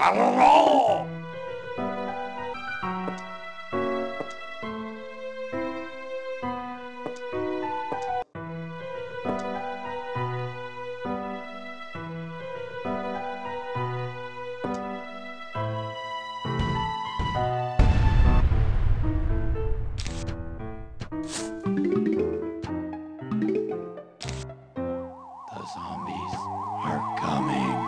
Hello! Zombies are coming.